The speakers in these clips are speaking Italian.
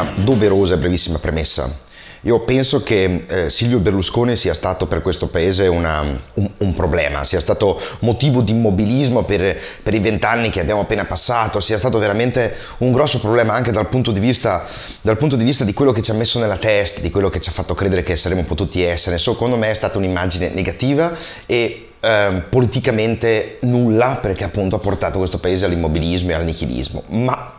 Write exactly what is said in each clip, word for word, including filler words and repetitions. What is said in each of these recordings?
una doverosa e brevissima premessa. Io penso che eh, Silvio Berlusconi sia stato per questo paese una, un, un problema, sia stato motivo di immobilismo per, per i vent'anni che abbiamo appena passato, sia stato veramente un grosso problema anche dal punto di vista, dal punto di vista di quello che ci ha messo nella testa, di quello che ci ha fatto credere che saremmo potuti essere. Secondo me è stata un'immagine negativa e eh, politicamente nulla, perché appunto ha portato questo paese all'immobilismo e al nichilismo. Ma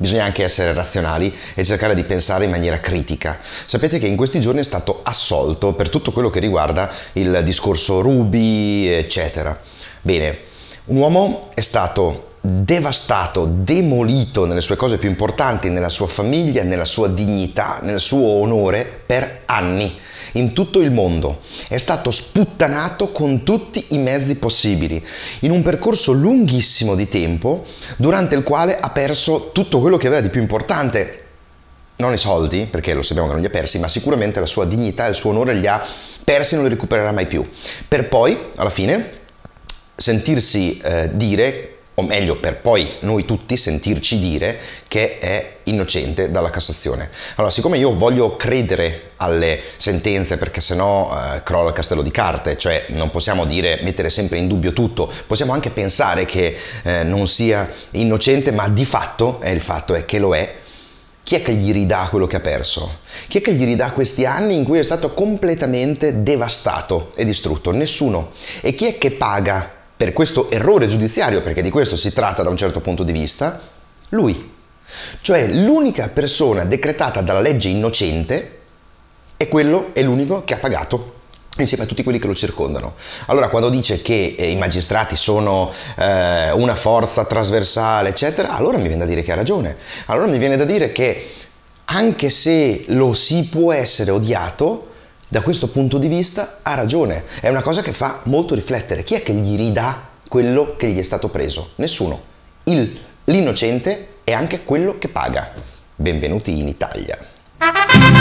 bisogna anche essere razionali e cercare di pensare in maniera critica. Sapete che in questi giorni è stato assolto per tutto quello che riguarda il discorso Ruby, eccetera. Bene, un uomo è stato devastato, demolito nelle sue cose più importanti, nella sua famiglia, nella sua dignità, nel suo onore, per anni, in tutto il mondo. È stato sputtanato con tutti i mezzi possibili, in un percorso lunghissimo di tempo, durante il quale ha perso tutto quello che aveva di più importante. Non i soldi, perché lo sappiamo che non li ha persi, ma sicuramente la sua dignità e il suo onore li ha persi e non li recupererà mai più. Per poi, alla fine, sentirsi eh, dire... o meglio, per poi noi tutti sentirci dire che è innocente dalla Cassazione. Allora, siccome io voglio credere alle sentenze, perché sennò eh, crolla il castello di carte, cioè non possiamo dire, mettere sempre in dubbio tutto, possiamo anche pensare che eh, non sia innocente, ma di fatto, eh, il fatto è che lo è. Chi è che gli ridà quello che ha perso? Chi è che gli ridà questi anni in cui è stato completamente devastato e distrutto? Nessuno. E chi è che paga per questo errore giudiziario, perché di questo si tratta da un certo punto di vista? Lui. Cioè l'unica persona decretata dalla legge innocente è quello, è l'unico che ha pagato, insieme a tutti quelli che lo circondano. Allora quando dice che eh, i magistrati sono eh, una forza trasversale, eccetera, allora mi viene da dire che ha ragione. Allora mi viene da dire che anche se lo si può essere odiato, da questo punto di vista ha ragione, è una cosa che fa molto riflettere. Chi è che gli ridà quello che gli è stato preso? Nessuno. Il, l'innocente è anche quello che paga. Benvenuti in Italia.